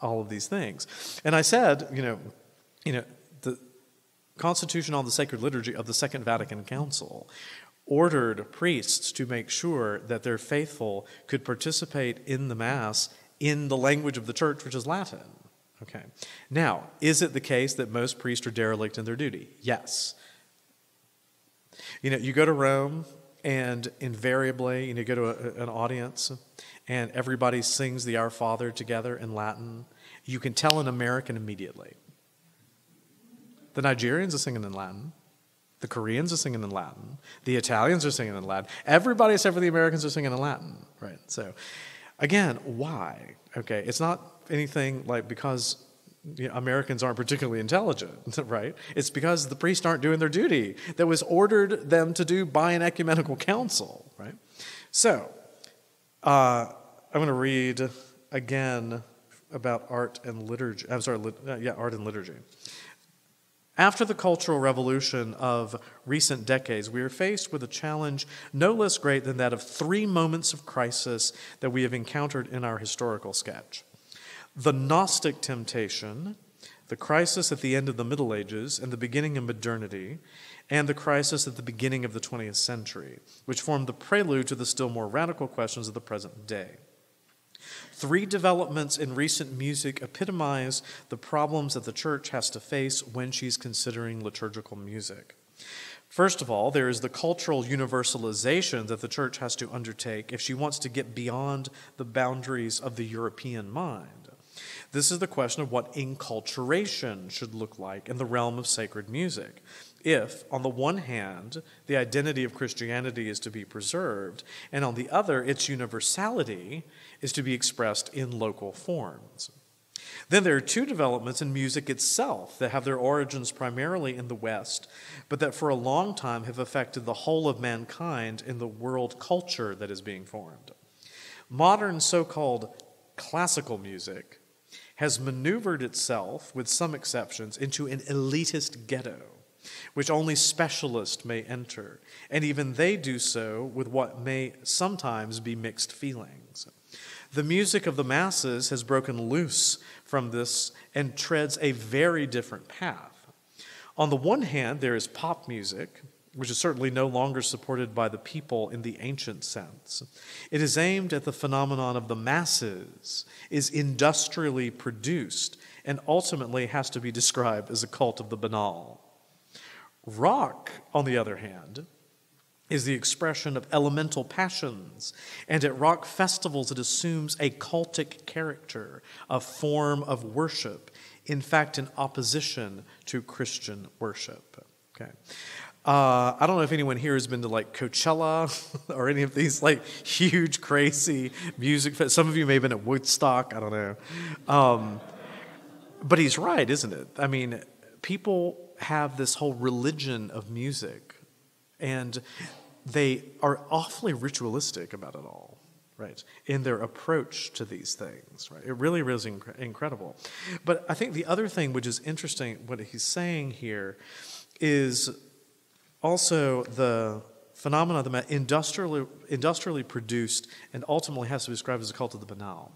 all of these things. And I said, you know, the Constitution on the Sacred Liturgy of the Second Vatican Council ordered priests to make sure that their faithful could participate in the Mass in the language of the Church, which is Latin. Okay. Now, is it the case that most priests are derelict in their duty? Yes. You know, you go to Rome, and invariably, you know, you go to an audience, and everybody sings the Our Father together in Latin. You can tell an American immediately. The Nigerians are singing in Latin. The Koreans are singing in Latin. The Italians are singing in Latin. Everybody except for the Americans are singing in Latin, right? So, again, why? Okay, it's not anything like because, you know, Americans aren't particularly intelligent, right? It's because the priests aren't doing their duty that was ordered them to do by an ecumenical council, right? So I'm going to read again about art and liturgy. I'm sorry, art and liturgy. After the Cultural Revolution of recent decades, we are faced with a challenge no less great than that of three moments of crisis that we have encountered in our historical sketch. The Gnostic temptation, the crisis at the end of the Middle Ages and the beginning of modernity, and the crisis at the beginning of the 20th century, which formed the prelude to the still more radical questions of the present day. Three developments in recent music epitomize the problems that the Church has to face when she's considering liturgical music. First of all, there is the cultural universalization that the Church has to undertake if she wants to get beyond the boundaries of the European mind. This is the question of what enculturation should look like in the realm of sacred music. If, on the one hand, the identity of Christianity is to be preserved, and on the other, its universality is to be expressed in local forms. Then there are two developments in music itself that have their origins primarily in the West, but that for a long time have affected the whole of mankind in the world culture that is being formed. modern so-called classical music has maneuvered itself, with some exceptions, into an elitist ghetto, which only specialists may enter, and even they do so with what may sometimes be mixed feelings. The music of the masses has broken loose from this and treads a very different path. On the one hand, there is pop music, which is certainly no longer supported by the people in the ancient sense. It is aimed at the phenomenon of the masses, is industrially produced, and ultimately has to be described as a cult of the banal. Rock, on the other hand, is the expression of elemental passions, and at rock festivals it assumes a cultic character, a form of worship, in fact in opposition to Christian worship. Okay. I don't know if anyone here has been to like Coachella or any of these like huge crazy music festivals. Some of you may have been at Woodstock, I don't know. But he's right, isn't it? I mean, people have this whole religion of music and they are awfully ritualistic about it all, right? In their approach to these things, right? It really is incredible. But I think the other thing which is interesting, what he's saying here is also the phenomena of the industrially produced and ultimately has to be described as a cult of the banal.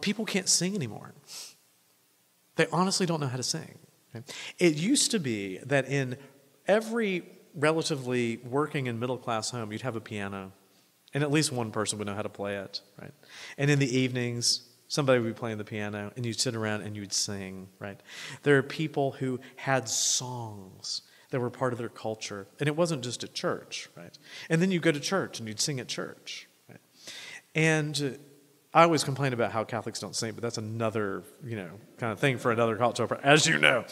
People can't sing anymore. They honestly don't know how to sing. Okay? It used to be that in every relatively working and middle class home, you'd have a piano, and at least one person would know how to play it, right? And in the evenings, somebody would be playing the piano, and you'd sit around and you'd sing, right? There are people who had songs that were part of their culture, and it wasn't just at church, right? And then you go to church, and you'd sing at church, right? And I always complain about how Catholics don't sing, but that's another, you know, kind of thing for another culture, as you know.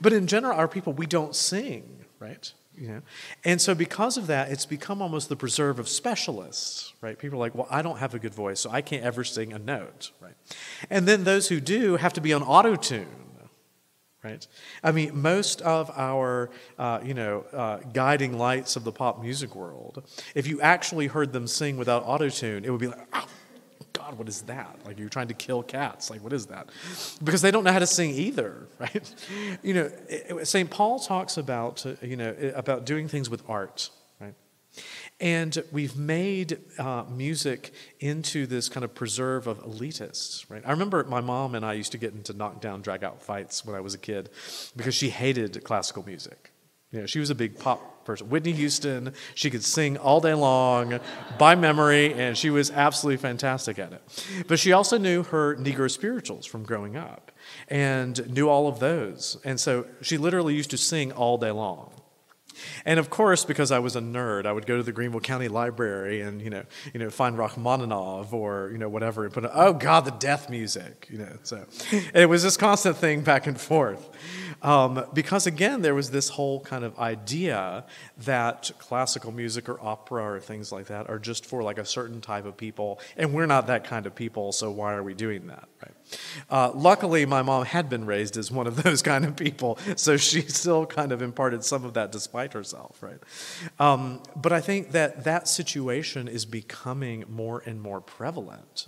But in general, our people, we don't sing, right? You know? And so because of that, it's become almost the preserve of specialists, right? People are like, well, I don't have a good voice, so I can't ever sing a note, right? And then those who do have to be on auto-tune. Right? I mean, most of our, guiding lights of the pop music world, if you actually heard them sing without auto-tune, it would be like, oh, God, what is that? Like, you're trying to kill cats. Like, what is that? Because they don't know how to sing either, right? You know, St. Paul talks about, about doing things with art, right? And we've made music into this kind of preserve of elitists, right? I remember my mom and I used to get into knockdown, drag-out fights when I was a kid because she hated classical music. You know, she was a big pop person. Whitney Houston, she could sing all day long by memory, and she was absolutely fantastic at it. But she also knew her Negro spirituals from growing up and knew all of those. And so she literally used to sing all day long. And of course, because I was a nerd, I would go to the Greenville County Library and find Rachmaninoff or whatever and put it, oh God, the death music, So it was this constant thing back and forth, because again there was this whole kind of idea that classical music or opera or things like that are just for like a certain type of people, and we're not that kind of people, so why are we doing that, right? Luckily, my mom had been raised as one of those kind of people, so she still kind of imparted some of that despite herself, right? But I think that that situation is becoming more and more prevalent,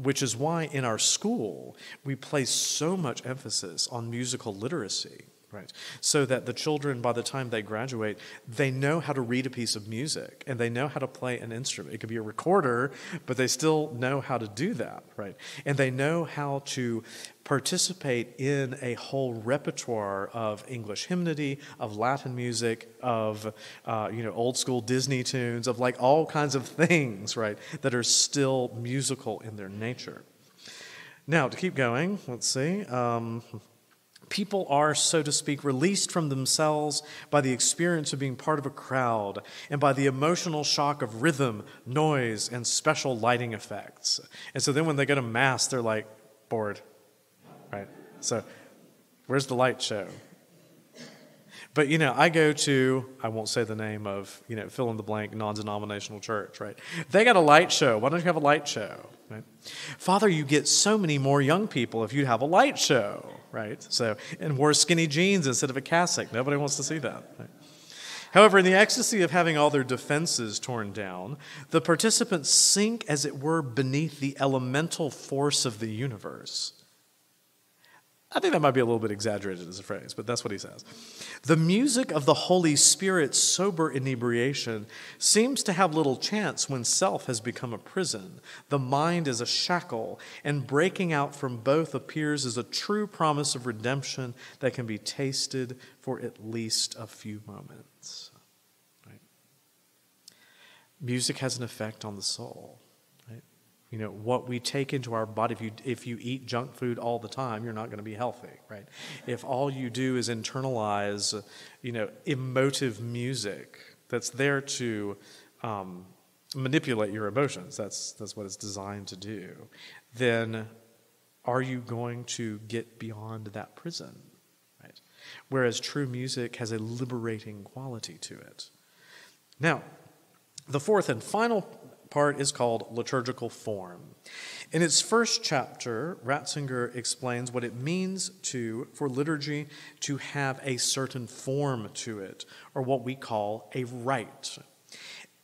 which is why in our school we place so much emphasis on musical literacy, right? So that the children, by the time they graduate, they know how to read a piece of music and they know how to play an instrument. It could be a recorder, but they still know how to do that, right? And they know how to participate in a whole repertoire of English hymnody, of Latin music, of old school Disney tunes, of like all kinds of things, right? That are still musical in their nature. Now, to keep going, let's see. People are, so to speak, released from themselves by the experience of being part of a crowd and by the emotional shock of rhythm, noise, and special lighting effects. And so then when they go to Mass, they're like, bored, right? So where's the light show? But, I go to, I won't say the name of, fill in the blank non-denominational church, right? They got a light show. Why don't you have a light show? Right? Father, you get so many more young people if you have a light show, right? So, and wore skinny jeans instead of a cassock. Nobody wants to see that. Right? However, in the ecstasy of having all their defenses torn down, the participants sink, as it were, beneath the elemental force of the universe. I think that might be a little bit exaggerated as a phrase, but that's what he says. The music of the Holy Spirit's sober inebriation seems to have little chance when self has become a prison. The mind is a shackle, and breaking out from both appears as a true promise of redemption that can be tasted for at least a few moments. Right? Music has an effect on the soul. You know, what we take into our body, if you eat junk food all the time, you're not going to be healthy, right? If all you do is internalize, you know, emotive music that's there to manipulate your emotions, that's what it's designed to do, then are you going to get beyond that prison, right? Whereas true music has a liberating quality to it. Now, the fourth and final part is called liturgical form. In its first chapter, Ratzinger explains what it means for liturgy to have a certain form to it, or what we call a rite.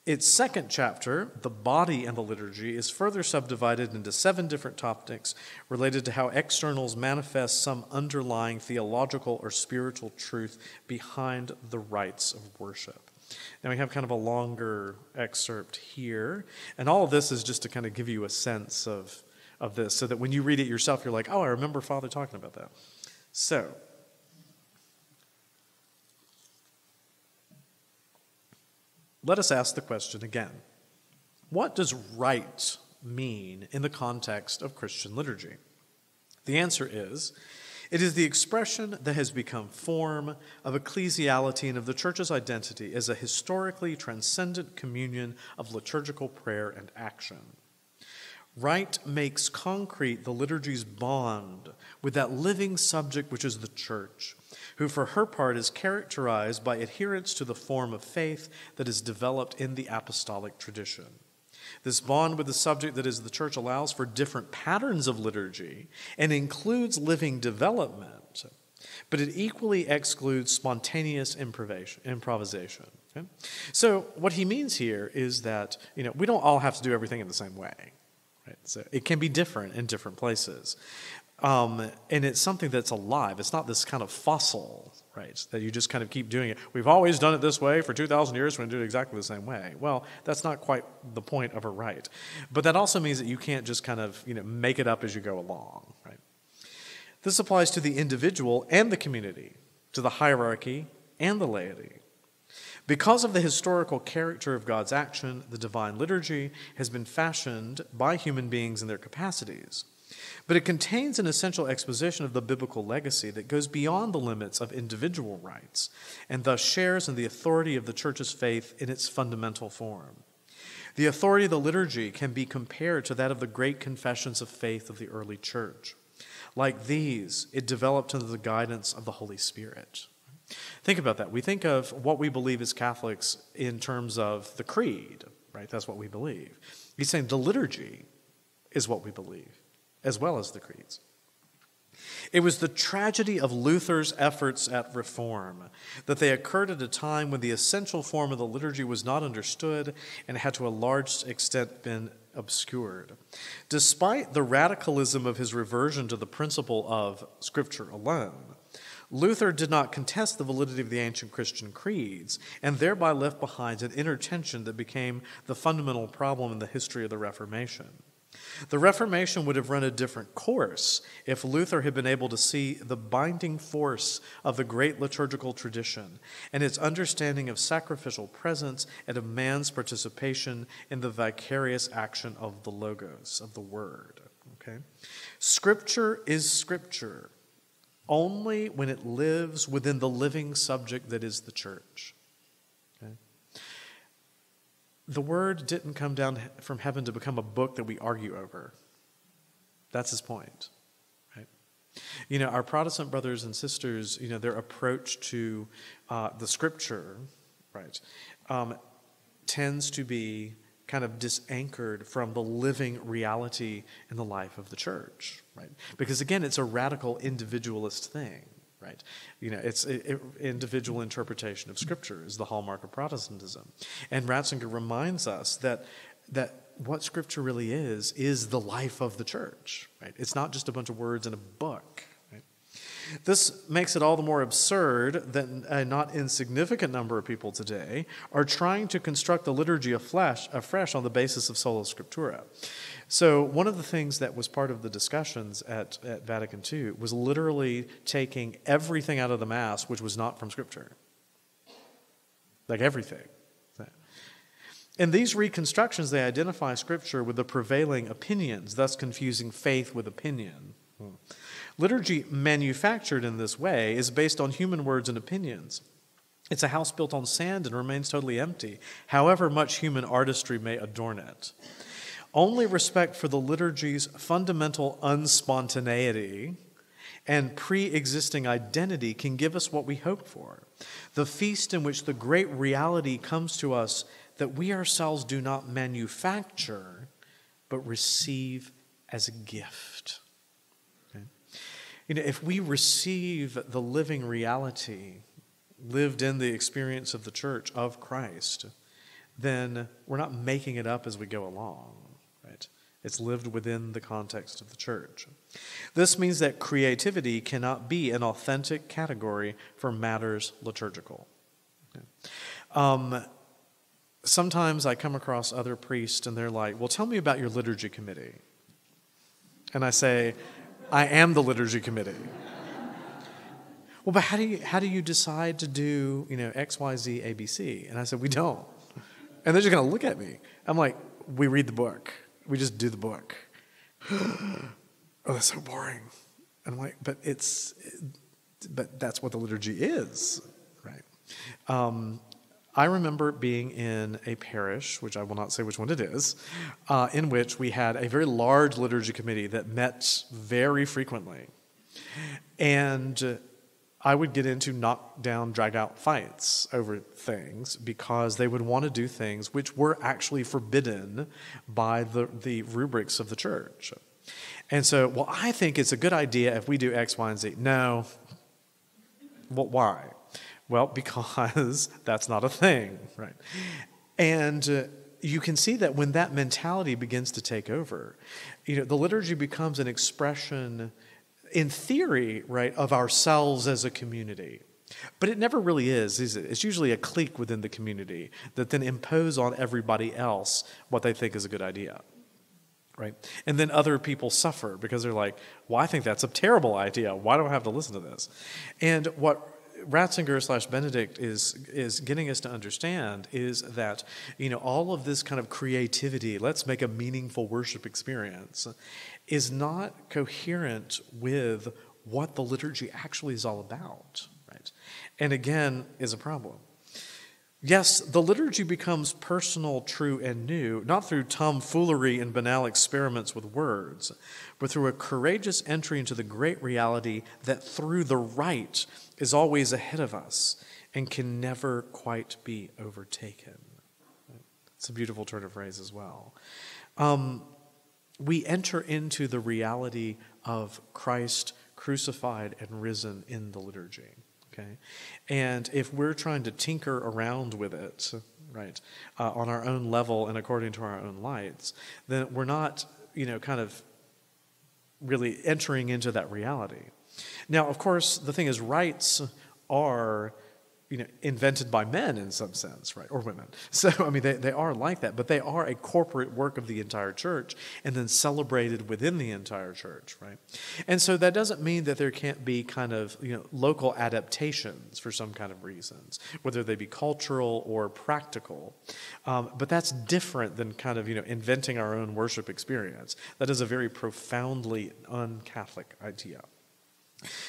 Its second chapter, the body and the liturgy, is further subdivided into 7 different topics related to how externals manifest some underlying theological or spiritual truth behind the rites of worship. Now we have kind of a longer excerpt here, and all of this is just to kind of give you a sense of this, so that when you read it yourself, you're like, oh, I remember Father talking about that. So, let us ask the question again. What does rite mean in the context of Christian liturgy? The answer is, it is the expression that has become form of ecclesiality and of the church's identity as a historically transcendent communion of liturgical prayer and action. Rite makes concrete the liturgy's bond with that living subject which is the church, who for her part is characterized by adherence to the form of faith that is developed in the apostolic tradition. This bond with the subject that is the church allows for different patterns of liturgy and includes living development, but it equally excludes spontaneous improvisation. Okay? So what he means here is that, you know, we don't all have to do everything in the same way. Right? So it can be different in different places. And it's something that's alive. It's not this kind of fossil, right, that you just kind of keep doing it. We've always done it this way for 2,000 years. We're going to do it exactly the same way. Well, that's not quite the point of a rite. But that also means that you can't just kind of, you know, make it up as you go along, right? This applies to the individual and the community, to the hierarchy and the laity. Because of the historical character of God's action, the divine liturgy has been fashioned by human beings in their capacities. But it contains an essential exposition of the biblical legacy that goes beyond the limits of individual rites and thus shares in the authority of the church's faith in its fundamental form. The authority of the liturgy can be compared to that of the great confessions of faith of the early church. Like these, it developed under the guidance of the Holy Spirit. Think about that. We think of what we believe as Catholics in terms of the creed, right? That's what we believe. He's saying the liturgy is what we believe, as well as the creeds. It was the tragedy of Luther's efforts at reform that they occurred at a time when the essential form of the liturgy was not understood and had to a large extent been obscured. Despite the radicalism of his reversion to the principle of Scripture alone, Luther did not contest the validity of the ancient Christian creeds and thereby left behind an inner tension that became the fundamental problem in the history of the Reformation. The Reformation would have run a different course if Luther had been able to see the binding force of the great liturgical tradition and its understanding of sacrificial presence and of man's participation in the vicarious action of the Logos, of the Word. Okay? Scripture is Scripture only when it lives within the living subject that is the church. The Word didn't come down from heaven to become a book that we argue over. That's his point, right? You know, our Protestant brothers and sisters, you know, their approach to the Scripture, right, tends to be kind of disanchored from the living reality in the life of the church, right? Because, again, it's a radical individualist thing. right? You know, it's individual interpretation of Scripture is the hallmark of Protestantism. And Ratzinger reminds us that what Scripture really is the life of the church, right? It's not just a bunch of words in a book. This makes it all the more absurd that a not insignificant number of people today are trying to construct the liturgy afresh on the basis of sola scriptura. So one of the things that was part of the discussions at Vatican II was literally taking everything out of the Mass which was not from Scripture. Like everything. In these reconstructions, they identify Scripture with the prevailing opinions, thus confusing faith with opinion. Liturgy manufactured in this way is based on human words and opinions. It's a house built on sand and remains totally empty, however much human artistry may adorn it. Only respect for the liturgy's fundamental unspontaneity and pre-existing identity can give us what we hope for, the feast in which the great reality comes to us that we ourselves do not manufacture, but receive as a gift. You know, if we receive the living reality lived in the experience of the church of Christ, then we're not making it up as we go along, right? It's lived within the context of the church. This means that creativity cannot be an authentic category for matters liturgical. Okay. Sometimes I come across other priests and they're like, well, tell me about your liturgy committee. And I say, I am the liturgy committee. Well, but how do you decide to do, you know, X, Y, Z, A, B, C? And I said, we don't. And they're just going to look at me. I'm like, we read the book. We just do the book. Oh, that's so boring. And I'm like, but that's what the liturgy is, right? I remember being in a parish, which I will not say which one it is, in which we had a very large liturgy committee that met very frequently. And I would get into knock-down, drag-out fights over things because they would want to do things which were actually forbidden by the rubrics of the church. And so, well, I think it's a good idea if we do X, Y, and Z. No. Well, why? Well, because that's not a thing, right? And you can see that when that mentality begins to take over, you know, the liturgy becomes an expression, in theory, right, of ourselves as a community. But it never really is it? It's usually a clique within the community that then impose on everybody else what they think is a good idea, right? And then other people suffer because they're like, well, I think that's a terrible idea. Why do I have to listen to this? And what Ratzinger / Benedict is getting us to understand is that, you know, all of this kind of creativity, let's make a meaningful worship experience, is not coherent with what the liturgy actually is all about, right? And again, is a problem. Yes, the liturgy becomes personal, true, and new, not through tomfoolery and banal experiments with words, but through a courageous entry into the great reality that through the rite is always ahead of us and can never quite be overtaken. It's a beautiful turn of phrase as well. We enter into the reality of Christ crucified and risen in the liturgy. Okay? And if we're trying to tinker around with it, right, on our own level and according to our own lights, then we're not, you know, kind of really entering into that reality. Now, of course, the thing is, rites are, you know, invented by men in some sense, right, or women. So, I mean, they are like that, but they are a corporate work of the entire church and then celebrated within the entire church, right? And so that doesn't mean that there can't be kind of, you know, local adaptations for some kind of reasons, whether they be cultural or practical. But that's different than kind of, you know, inventing our own worship experience. That is a very profoundly un-Catholic idea.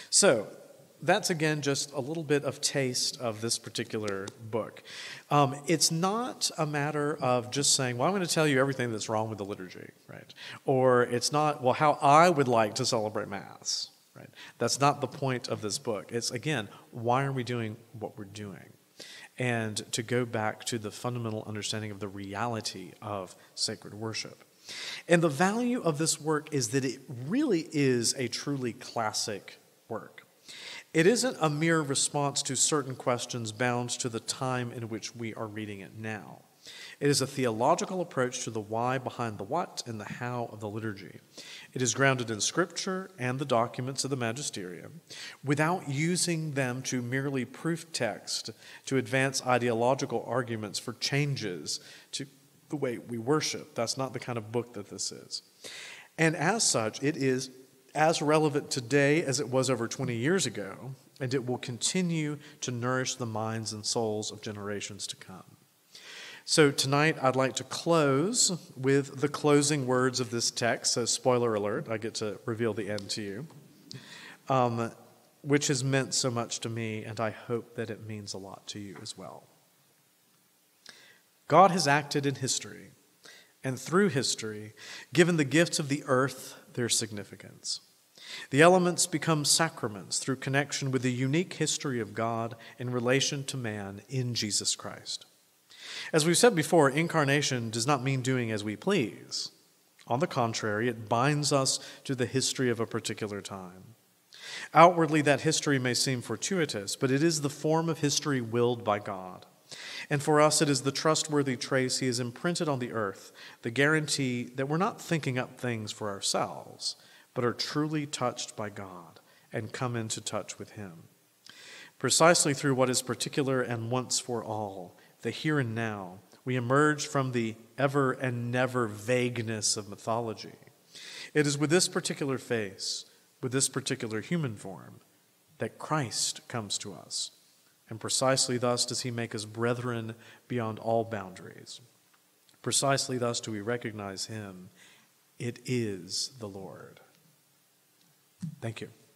So that's, again, just a little bit of taste of this particular book. It's not a matter of just saying, well, I'm going to tell you everything that's wrong with the liturgy, right? Or it's not, well, how I would like to celebrate Mass, right? That's not the point of this book. It's, again, why are we doing what we're doing? And to go back to the fundamental understanding of the reality of sacred worship. And the value of this work is that it really is a truly classic work. It isn't a mere response to certain questions bound to the time in which we are reading it now. It is a theological approach to the why behind the what and the how of the liturgy. It is grounded in Scripture and the documents of the Magisterium, without using them to merely proof text to advance ideological arguments for changes to the way we worship. That's not the kind of book that this is. And as such, it is as relevant today as it was over 20 years ago, and it will continue to nourish the minds and souls of generations to come. So tonight I'd like to close with the closing words of this text. So spoiler alert, I get to reveal the end to you, which has meant so much to me, and I hope that it means a lot to you as well. God has acted in history, and through history, given the gifts of the earth their significance. The elements become sacraments through connection with the unique history of God in relation to man in Jesus Christ. As we've said before, incarnation does not mean doing as we please. On the contrary, it binds us to the history of a particular time. Outwardly, that history may seem fortuitous, but it is the form of history willed by God. And for us, it is the trustworthy trace he has imprinted on the earth, the guarantee that we're not thinking up things for ourselves, but are truly touched by God and come into touch with him. Precisely through what is particular and once for all, the here and now, we emerge from the ever and never vagueness of mythology. It is with this particular face, with this particular human form, that Christ comes to us, and precisely thus does he make us brethren beyond all boundaries. Precisely thus do we recognize him. It is the Lord. Thank you.